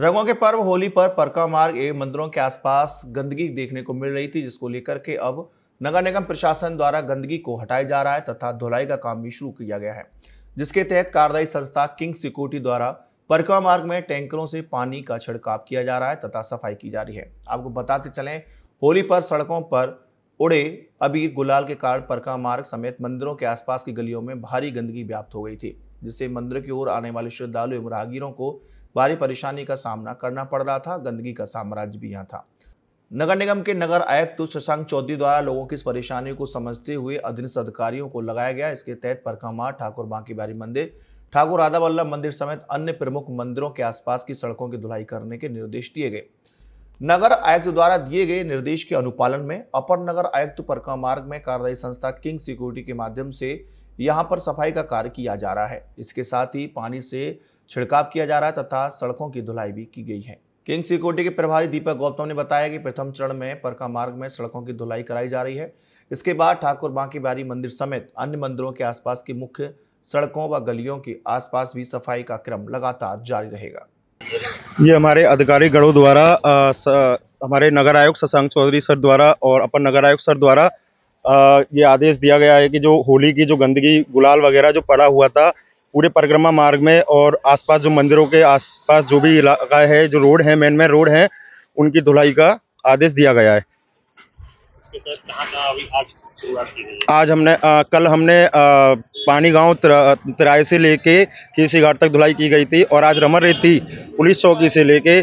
रंगों के पर्व होली पर परका मार्ग एवं मंदिरों के आसपास गंदगी देखने को मिल रही थी, जिसको लेकर के अब नगर निगम प्रशासन द्वारा गंदगी को हटाया जा रहा है तथा धुलाई का काम भी शुरू किया गया है, जिसके तहत कार्यदायी संस्था किंग सिक्योरिटी द्वारा परका मार्ग में टैंकरों से पानी का छिड़काव किया जा रहा है तथा सफाई की जा रही है। आपको बताते चलें, होली पर सड़कों पर उड़े अबीर गुलाल के कारण परका मार्ग समेत मंदिरों के आसपास की गलियों में भारी गंदगी व्याप्त हो गई थी, जिससे मंदिर की ओर आने वाले श्रद्धालु एवं राहगीरों को भारी परेशानी का सामना करना पड़ रहा था। गंदगी का साम्राज्य भी यहाँ था। नगर निगम के नगर आयुक्त शशांक चौधरी द्वारा लोगों की इस परेशानी को समझते हुए अधीनस्थ अधिकारियों को लगाया गया। इसके तहत परका मार्ग, ठाकुर बांकी बारी मंदिर, ठाकुर राधा वल्लभ मंदिर समेत अन्य प्रमुख मंदिरों के आसपास की सड़कों की धुलाई करने के निर्देश दिए गए। नगर आयुक्त द्वारा दिए गए निर्देश के अनुपालन में अपर नगर आयुक्त परका मार्ग में कार्यदायी संस्था किंग सिक्योरिटी के माध्यम से यहाँ पर सफाई का कार्य किया जा रहा है। इसके साथ ही पानी से छिड़काव किया जा रहा है तथा सड़कों की धुलाई भी की गई है। किंग सिक्योरिटी के प्रभारी दीपक गौतम ने बताया कि प्रथम चरण में परका मार्ग में सड़कों की धुलाई कराई जा रही है। इसके बाद ठाकुर बांकी बारी मंदिर समेत अन्य मंदिरों के आसपास की मुख्य सड़कों व गलियों के आसपास भी सफाई का क्रम लगातार जारी रहेगा। ये हमारे अधिकारी गणों द्वारा हमारे नगर आयुक्त शशांक चौधरी सर द्वारा और अपर नगर आयुक्त सर द्वारा ये आदेश दिया गया है कि जो होली की जो गंदगी गुलाल वगैरह जो पड़ा हुआ था पूरे परिक्रमा मार्ग में और आसपास जो मंदिरों के आसपास जो भी इलाका है, जो रोड है, मेन रोड है, उनकी धुलाई का आदेश दिया गया है। आज हमने कल हमने पानीगांव तराय से लेके केसी घाट तक धुलाई की गई थी और आज रमररेती पुलिस चौकी से लेके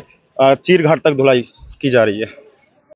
चीर घाट तक धुलाई की जा रही है।